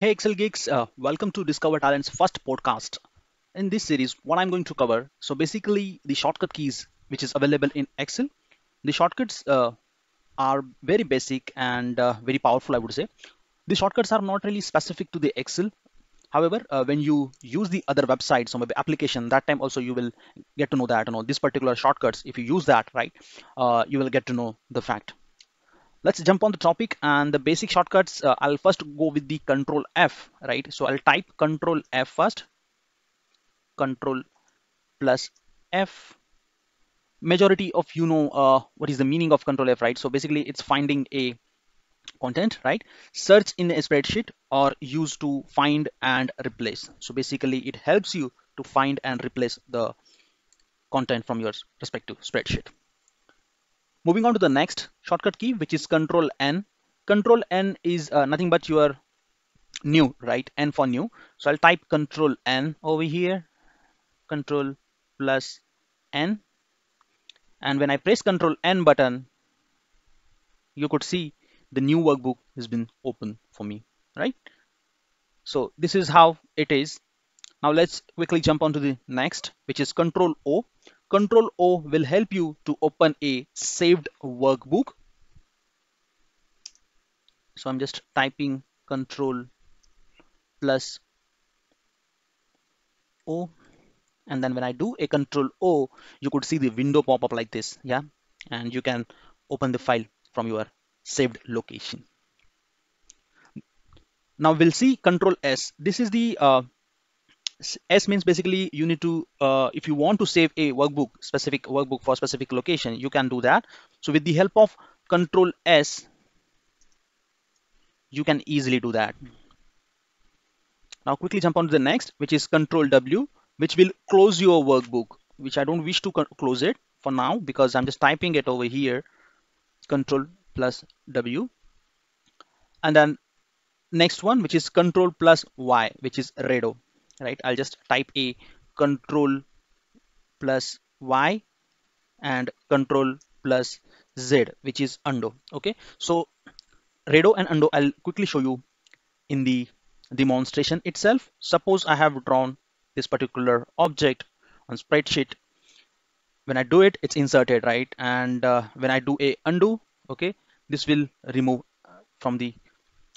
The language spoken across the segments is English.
Hey Excel geeks, welcome to Discover Talent's first podcast. In this series, what I'm going to cover, so basically the shortcut keys which is available in Excel. The shortcuts are very basic and very powerful, I would say. The shortcuts are not really specific to the Excel. However, when you use the other websites, so maybe application, that time also you will get to know that, this particular shortcuts, if you use that, right, you will get to know the fact. Let's jump on the topic and the basic shortcuts. I'll first go with the Control F, right? So I'll type Control F first, Control plus F. Majority of you know what is the meaning of Control F, right? So basically it's finding a content, right? Search in a spreadsheet or use to find and replace. So basically it helps you to find and replace the content from your respective spreadsheet. Moving on to the next shortcut key, which is Control N. Control N is nothing but your new, right? N for new. So I'll type Control N over here, Control plus N. And when I press Control N button, you could see the new workbook has been open for me, right? So this is how it is. Now let's quickly jump on to the next, which is Control O. Control O will help you to open a saved workbook. So I'm just typing Control plus O, and then when I do a Control O, you could see the window pop up like this, yeah, and you can open the file from your saved location. Now we'll see Control S. This is the S means basically you need to, if you want to save a workbook, specific workbook for specific location, you can do that. So with the help of Control S, you can easily do that. Now quickly jump on to the next, which is Control W, which will close your workbook, which I don't wish to close it for now because I'm just typing it over here, Control plus W. And then next one, which is Control plus Y, which is Redo. Right, I'll just type a Control plus Y and Control plus Z, which is undo. Okay, so redo and undo I'll quickly show you in the demonstration itself. Suppose I have drawn this particular object on spreadsheet. When I do it, it's inserted, right? And when I do a undo, okay, this will remove from the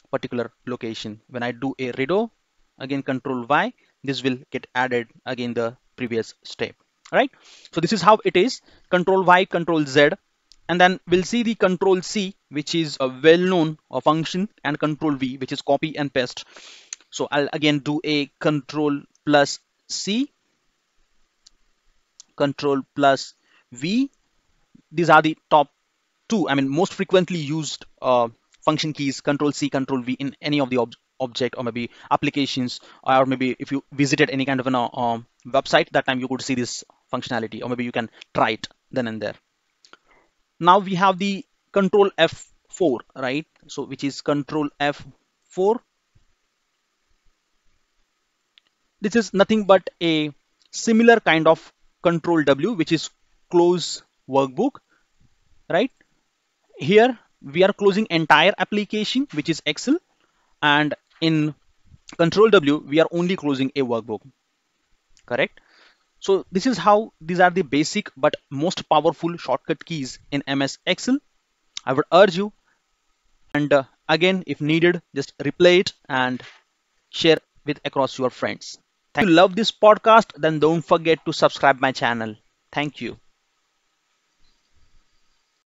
particular location. When I do a redo, again Control Y, this will get added again the previous step, right? So this is how it is, Control Y, Control Z, and then we'll see the Control C, which is a well-known function, and Control V, which is copy and paste. So I'll again do a Control plus C, Control plus V. These are the top two, I mean, most frequently used function keys, Control C, Control V in any of the object or maybe applications, or maybe if you visited any kind of an website, that time you could see this functionality, or maybe you can try it then and there. Now we have the Control F4, right? So which is Control F4. This is nothing but a similar kind of Control W, which is close workbook, right? Here we are closing entire application, which is Excel, and in Control W, we are only closing a workbook, correct? So this is how, these are the basic but most powerful shortcut keys in MS Excel. I would urge you, and again, if needed, just replay it and share with across your friends. If you love this podcast, then don't forget to subscribe my channel. Thank you.